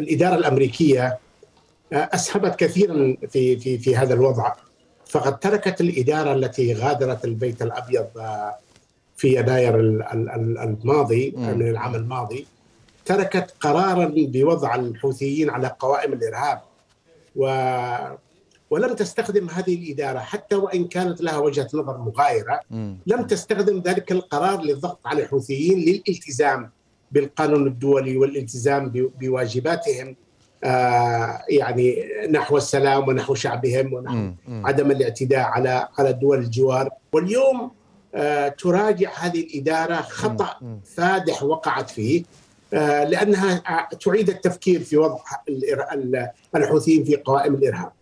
الإدارة الأمريكية أسهمت كثيرا في هذا الوضع. فقد تركت الإدارة التي غادرت البيت الأبيض في يناير الماضي من العام الماضي، تركت قرارا بوضع الحوثيين على قوائم الإرهاب، ولم تستخدم هذه الإدارة حتى وإن كانت لها وجهة نظر مغايرة. لم تستخدم ذلك القرار للضغط على الحوثيين للالتزام بالقانون الدولي والالتزام بواجباتهم يعني نحو السلام ونحو شعبهم ونحو عدم الاعتداء على دول الجوار. واليوم تراجع هذه الإدارة خطأ فادح وقعت فيه، لأنها تعيد التفكير في وضع الحوثيين في قوائم الإرهاب.